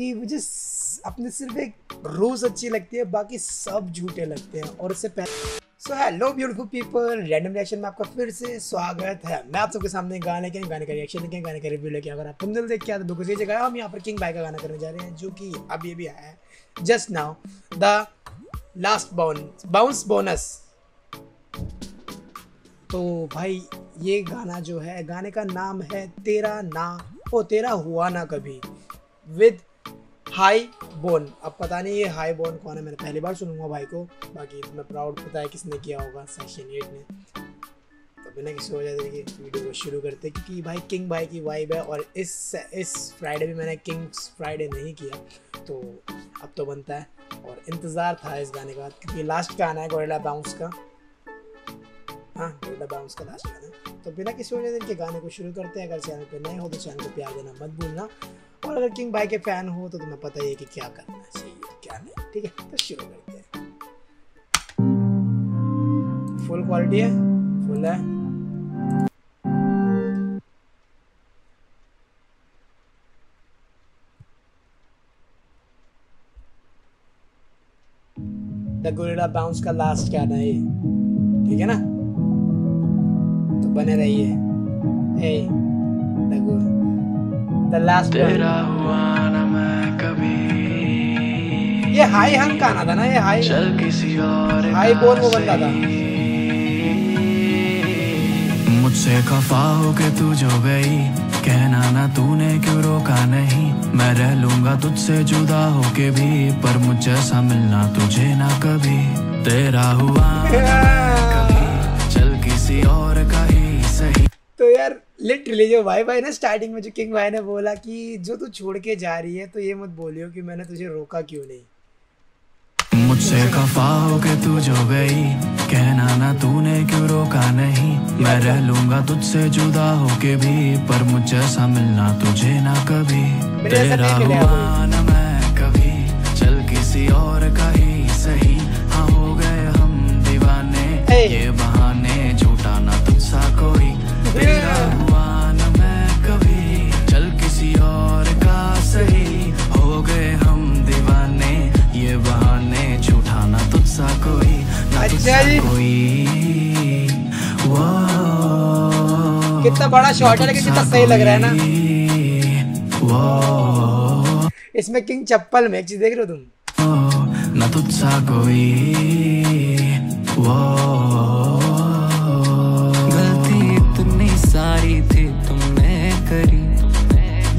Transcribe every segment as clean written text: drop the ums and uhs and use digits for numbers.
कि मुझे अपने सिर्फ एक रोज़ अच्छी लगती है, बाकी सब झूठे लगते हैं। और इससे पहले so hello beautiful people, random reaction में आपका फिर से स्वागत है। मैं आप सबके सामने गाने के गाने का रिएक्शन लेके गाने का रिव्यू लेके अगर आप थंबनेल देख के आते तो किसी जगह हम यहाँ पर किंग भाई का गाना करने जा रहे हैं जो कि अभी भी आया है just now, the last bounce bonus. तो भाई ये गाना जो है, गाने का नाम है तेरा हुआ ना कभी विद हाईबोर्न। अब पता नहीं ये हाईबोर्न कौन है, मैंने पहली बार सुनूंगा भाई को। बाकी इतना प्राउड पता है किसने किया होगा, सेक्शन 8 ने। तो बिना किसी वजह से वीडियो को शुरू करते हैं क्योंकि भाई किंग भाई की वाइब है। और इस फ्राइडे भी मैंने किंग्स फ्राइडे नहीं किया, तो अब तो बनता है। और इंतज़ार था इस गाने का क्योंकि लास्ट गाना है गोरिल्ला बाउंस का। हाँ, गोरिल्ला बाउंस का लास्ट गाना। तो बिना किसी वजह से इनके गाने को शुरू करते हैं। अगर चैनल पर नए हो तो चैनल को प्यार देना मत भूलना, और अगर किंग भाई के फैन हो तो तुम्हें पता ही है कि क्या करना चाहिए क्या नहीं। ठीक है, तो शुरू करते हैं। फुल क्वालिटी है, फुल है। द गोरिल्ला बाउंस का लास्ट गाना है, ठीक है ना? तो बने रहिए। तेरा हुआ ना मैं कभी, ये हाई हम का आना था ना, ये हाई चल किसी और हाई बोल वो बंदा था। मुझसे खफा हो के तू जो गई, कहना ना तूने क्यों रोका नहीं। मैं रह लूंगा तुझसे जुदा होके भी, पर मुझ जैसा मिलना तुझे ना कभी। तेरा हुआ कभी चल किसी और का ही सही। तो यार लिटरली जो भाई भाई ना स्टार्टिंग में जो किंग भाई ने बोला कि जो तू छोड़ के जा रही है तो ये मत बोलियो कि मैंने तुझे रोका क्यों नहीं। मुझसे खफा हो के तू जो गई, कहना ना तूने क्यों रोका नहीं। मैं रह लूंगा तुझसे जुदा होके भी, पर मुझ जैसा मिलना तुझे ना कभी। तेरा हुआ ना मैं कभी चल किसी और का ही सही। हाँ हो गए हम दीवाने ये बहाने, झूठा ना तुझसा कोई। तेरा हुआ ना मैं कभी चल किसी और का सही। हो गए हम दीवाने ये बहाने, झूठा ना तुझसा कोई। अच्छा कोई कितना बड़ा शॉट है लेकिन कितना सही लग रहा है ना। इसमें किंग चप्पल में एक चीज देख रहे हो तुम ना, तुझसा कोई। सारी थी तुमने करी,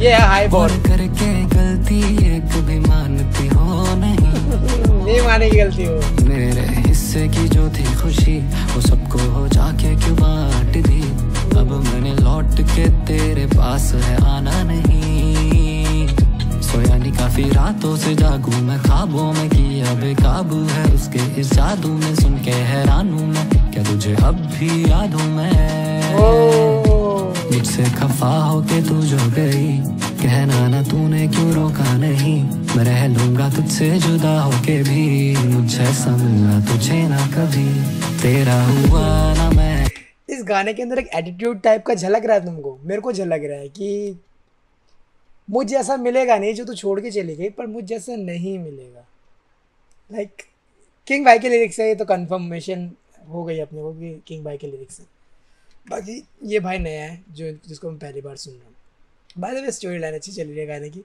ये हाईबोर्न करके गलती एक भी मानती हो नहीं। नहीं माने की गलती हो। मेरे हिस्से की जो थी खुशी वो सबको हो जाके क्यों बांट दी। अब मैंने लौट के तेरे पास है आना नहीं। सोया नहीं काफी रातों से जागू मैं खाबों में कि अब काबू है उसके इस जादू में। सुन के हैरान हूँ मैं क्या तुझे अब भी याद हूँ मैं। मुझसे खफा हो के तू जो गई, कहना ना तूने क्यों रोका नहीं। मैं रह लूंगा तुझसे जुदा होके भी, मुझे समझना तुझे ना कभी। तेरा हुआ ना मैं। इस गाने के अंदर एक एटीट्यूड टाइप का झलक रहा है तुमको, मेरे को झलक रहा है कि मुझ जैसा मिलेगा नहीं जो तू छोड़ के चली गई, पर मुझ जैसा नहीं मिलेगा। लाइक किंग भाई के लिरिक्स है ये, तो कन्फर्मेशन हो गई अपने को कि किंग भाई के लिरिक्स है। बाकी ये भाई नया है जो जिसको मैं पहली बार सुन रहा हूँ। By the way story line अच्छी चल रही है गाने की।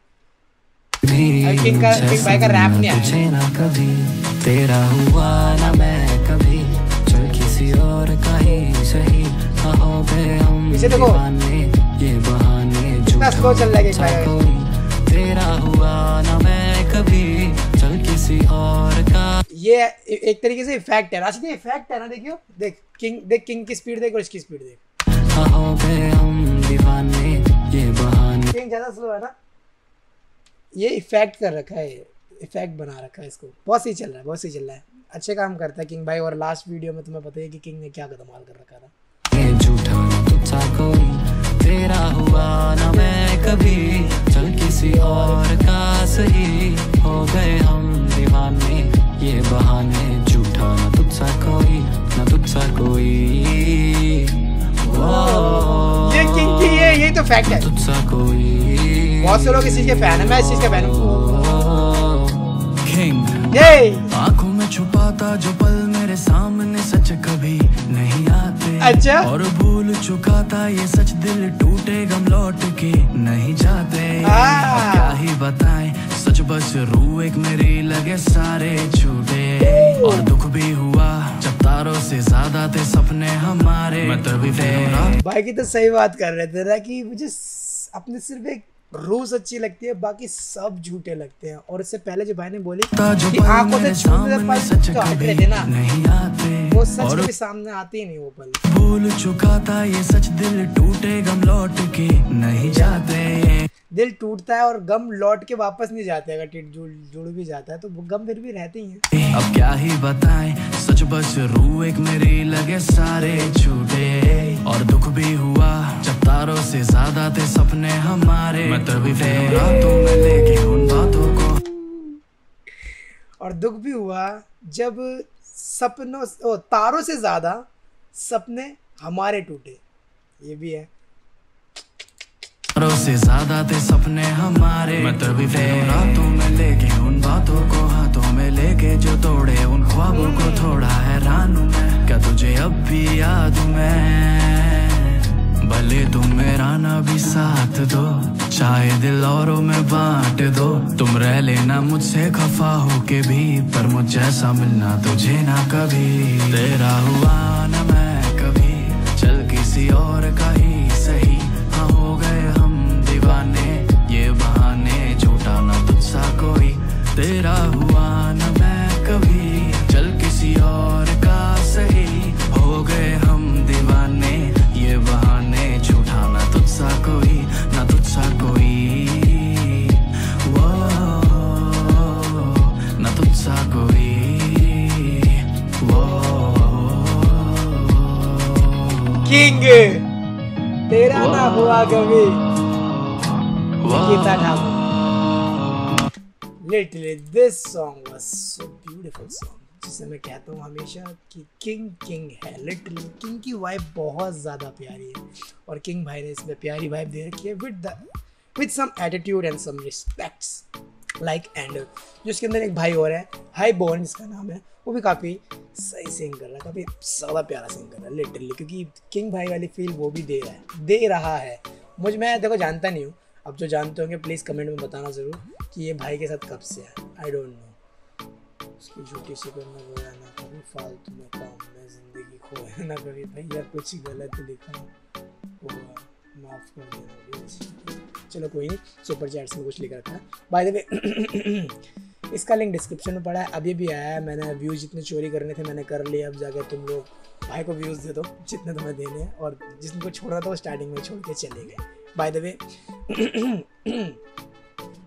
किंग भाई का रैप नहीं आया। तेरा हुआ ना मैं कभी चल किसी और का ही सही। हो गए हम दीवाने ये बहाने, झूठा स्लो चल रहा है। तेरा हुआ ना मैं कभी चल किसी और का। ये एक तरीके से इफेक्ट है, रास्ते इफेक्ट है ना। देखियो, देख किंग की स्पीड देख और इसकी स्पीड देख। किंग ज़्यादा स्लो है ना, ये इफेक्ट कर रखा है, इफेक्ट बना रखा है इसको। बहुत सही चल रहा है, बहुत सही चल रहा है, अच्छे काम करता है किंग भाई। और लास्ट वीडियो में तुम्हें पता है कि किंग ने क्या कमाल कर रखा था। तेरा हुआ ना मैं कभी चल किसी और का सही। हो गए हम दीवाने ये बहाने, झूठा ना तुझसा कोई, ना तुझसा कोई। ये किंग की ये तो फैक्ट है। तुझसा कोई, बहुत से लोग इस चीज के फैन है, मैं इस चीज का फैन हूँ। आंखों में छुपाता जो पल मेरे सामने सच कभी नहीं आते। अच्छा। और भूल चुका था ये सच, दिल टूटे गम लौट के नहीं जाते। क्या ही बताएं सच, बस रूह एक मेरी लगे सारे छूटे। और दुख भी हुआ जब तारों से ज्यादा थे सपने हमारे। मतलब भाई की तो सही बात कर रहे थे ना कि मुझे अपने सिर्फ एक रोज अच्छी लगती है, बाकी सब झूठे लगते हैं। और इससे पहले जो भाई ने बोली कि आंखों से छूते थे ना, वो सच के सामने आते ही नहीं। वो पल भूल चुका था ये सच, दिल टूटे गम लौट के नहीं जाते। दिल टूटता है और गम लौट के वापस नहीं जाते। अगर जुड़ भी जाता है तो गम फिर भी रहते ही हैं। अब क्या ही बताएं सच, बस रूह एक मेरी लगे सारे छूटे। और दुख भी हुआ जब तारों से ज्यादा थे सपने हमारे। और दुख भी हुआ जब तारों से ज्यादा सपने हमारे टूटे। ये भी है से ज्यादा थे सपने हमारे। मतलब रातों में लेके उन बातों को हाथों में लेके जो तोड़े उन ख्वाबों को थोड़ा हैरान हूँ मैं, क्या तुझे अब भी याद हूँ मैं। भले तुम मेरा ना भी साथ दो, चाहे दिल औरों में बांट दो। तुम रह लेना मुझसे खफा हो के भी, पर मुझ जैसा मिलना तुझे ना कभी। तेरा हुआ ना मैं कभी, चल किसी और का ही सही। हाँ हो गए हम दीवाने ये बहाने, झूठा ना तुझसा कोई। तेरा हुआ ना मैं कभी, चल किसी और का सही। हो गए हम दीवाने ये बहाने, झूठा ना तुझसा कोई, ना तुझसा कोई, वो ना तुझसा कोई, वो किंग। तेरा ना हुआ कभी, literally this song was so beautiful song, जिसे मैं कहता हूँ हमेशा कि किंग है। लिटरली किंग की वाइब बहुत ज़्यादा प्यारी है और किंग भाई ने इसमें प्यारी वाइब दे रखी है with some attitude and some respects like and. जो इसके अंदर एक भाई और है, हाईबॉर्न इसका नाम है, वो भी काफ़ी सही सिंग कर रहा है, काफ़ी ज़्यादा प्यारा सिंग कर रहा है लिटरली, क्योंकि किंग भाई वाली फील वो भी दे रहा है। मुझ मैं देखो जानता नहीं हूँ, अब जो जानते होंगे प्लीज़ कमेंट में बताना ज़रूर कि ये भाई के साथ कब से है। I don't know. उसकी झूठी सी पर मैं बोला ना कभी, फालतू में काम में ज़िंदगी खोया ना कभी। भैया कुछ गलत लिखा होगा, माफ़ कर देना। चलो कोई नहीं, सुपर चैट्स में कुछ लिख रखा है। बाय द वे इसका लिंक डिस्क्रिप्शन में पड़ा है, अभी भी आया है। मैंने व्यूज़ जितने चोरी करने थे मैंने कर लिए। अब जाकर तुम लोग भाई को व्यूज़ दे दो जितने तुम्हें देने हैं, और जिनको छोड़ना था वो स्टार्टिंग में छोड़ के चले गए। बाय द वे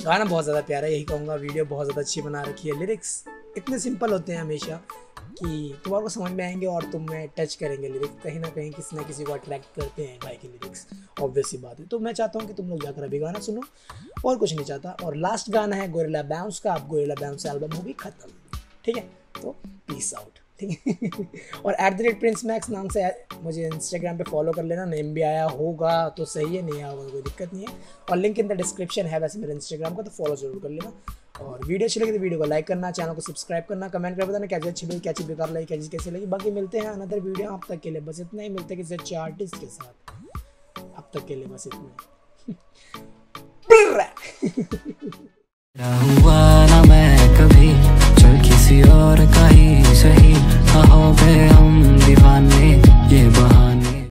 गाना बहुत ज़्यादा प्यारा है, यही कहूँगा। वीडियो बहुत ज़्यादा अच्छी बना रखी है, लिरिक्स इतने सिंपल होते हैं हमेशा कि तुम्हारे को समझ में आएंगे और तुम्हें टच करेंगे। लिरिक्स कहीं ना कहीं किसी ना किसी को अट्रैक्ट करते हैं भाई के लिरिक्स, ऑब्वियसली बात है। तो मैं चाहता हूँ कि तुम लोग जाकर अभी गाना सुनो, और कुछ नहीं चाहता। और लास्ट गाना है गोरिल्ला बाउंस का। अब गोरिल्ला बाउंस एल्बम होगी ख़त्म, ठीक है? तो पीस आउट, ठीक है। और @PrinceMax नाम से मुझे इंस्टाग्राम पे फॉलो कर लेना। नेम भी आया होगा तो सही है, नहीं आया होगा कोई दिक्कत नहीं है। और लिंक इन द डिस्क्रिप्शन है वैसे मेरे इंस्टाग्राम का, तो फॉलो जरूर कर लेना। और वीडियो अच्छी लगी तो वीडियो को लाइक करना, चैनल को सब्सक्राइब करना, कमेंट कर बताना क्या चीज़ अच्छी लगी, क्या चीज़ बेकार लगी, क्या चीज़ कैसी लगी। बाकी मिलते हैं अनदर वीडियो, आप तक के लिए बस इतना ही। मिलते हैं किसी अच्छे आर्टिस्ट के साथ, अब तक के लिए बस इतना ही।